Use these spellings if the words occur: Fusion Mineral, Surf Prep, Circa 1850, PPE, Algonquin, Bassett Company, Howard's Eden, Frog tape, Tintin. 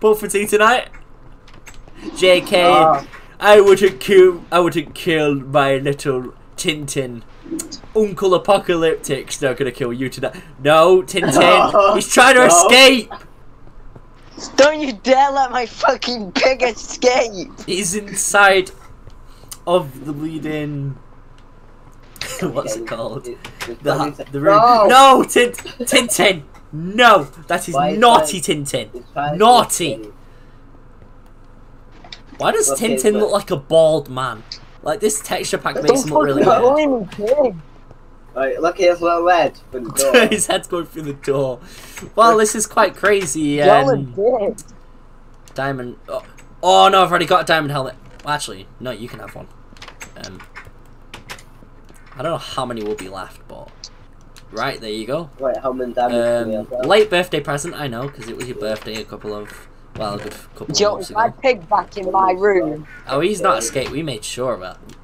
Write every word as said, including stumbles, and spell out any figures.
But for tea tonight? J K, ah. I would have killed. I would have killed my little Tintin. Uncle Apocalyptic's not gonna kill you tonight. No, Tintin, he's trying to no. escape. Don't you dare let my fucking pig escape. He's inside of the bleeding. What's it called? The, the room. No, no Tint Tintin. No, that is Why naughty is that, Tintin. Naughty. Why does okay, Tintin but... look like a bald man? Like this texture pack makes him look really weird. Right, look, here's little lad. His head's going through the door. Well, this is quite crazy. Um, diamond. Oh, oh no, I've already got a diamond helmet. Well, actually, no, you can have one. Um, I don't know how many will be left, but right there you go. Right, how many diamonds? Um, late birthday present, I know, because it was your birthday a couple of. Well, a good couple of months ago. I pig back in my room. Oh, he's not escaped. We made sure of that.